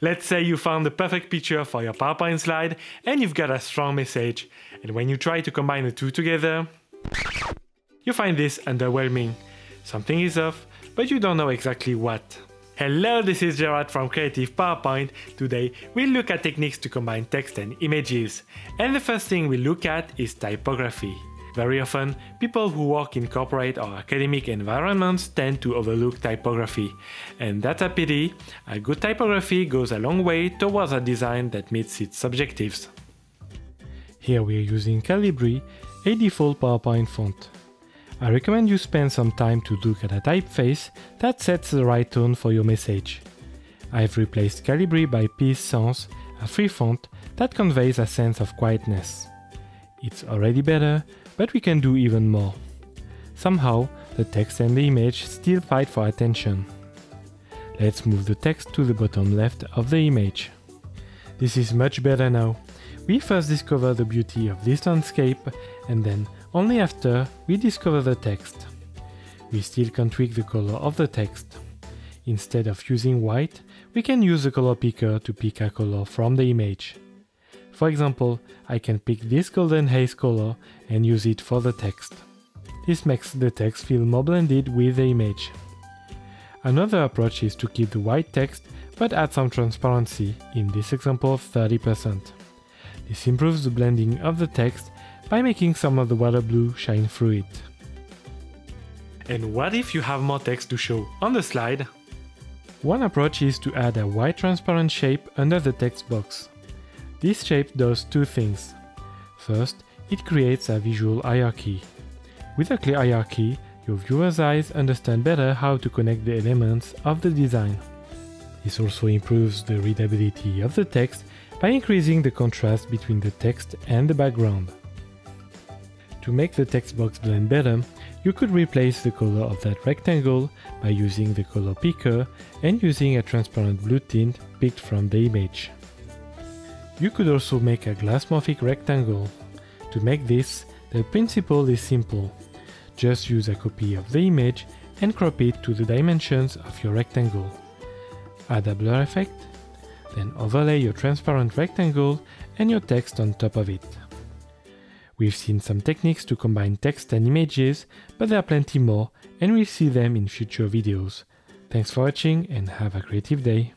Let's say you found the perfect picture for your PowerPoint slide and you've got a strong message, and when you try to combine the two together, you find this underwhelming. Something is off, but you don't know exactly what. Hello, this is Gerard from Creative PowerPoint. Today we'll look at techniques to combine text and images. And the first thing we look at is typography. Very often, people who work in corporate or academic environments tend to overlook typography. And that's a pity. A good typography goes a long way towards a design that meets its objectives. Here we are using Calibri, a default PowerPoint font. I recommend you spend some time to look at a typeface that sets the right tone for your message. I've replaced Calibri by Peace Sans, a free font that conveys a sense of quietness. It's already better, but we can do even more. Somehow, the text and the image still fight for attention. Let's move the text to the bottom left of the image. This is much better now. We first discover the beauty of this landscape, and then, only after, we discover the text. We still can tweak the color of the text. Instead of using white, we can use the color picker to pick a color from the image. For example, I can pick this golden haze color and use it for the text. This makes the text feel more blended with the image. Another approach is to keep the white text but add some transparency, in this example 30%. This improves the blending of the text by making some of the water blue shine through it. And what if you have more text to show on the slide? One approach is to add a white transparent shape under the text box. This shape does two things. First, it creates a visual hierarchy. With a clear hierarchy, your viewer's eyes understand better how to connect the elements of the design. This also improves the readability of the text by increasing the contrast between the text and the background. To make the text box blend better, you could replace the color of that rectangle by using the color picker and using a transparent blue tint picked from the image. You could also make a glassmorphic rectangle. To make this, the principle is simple. Just use a copy of the image and crop it to the dimensions of your rectangle. Add a blur effect, then overlay your transparent rectangle and your text on top of it. We've seen some techniques to combine text and images, but there are plenty more and we'll see them in future videos. Thanks for watching and have a creative day.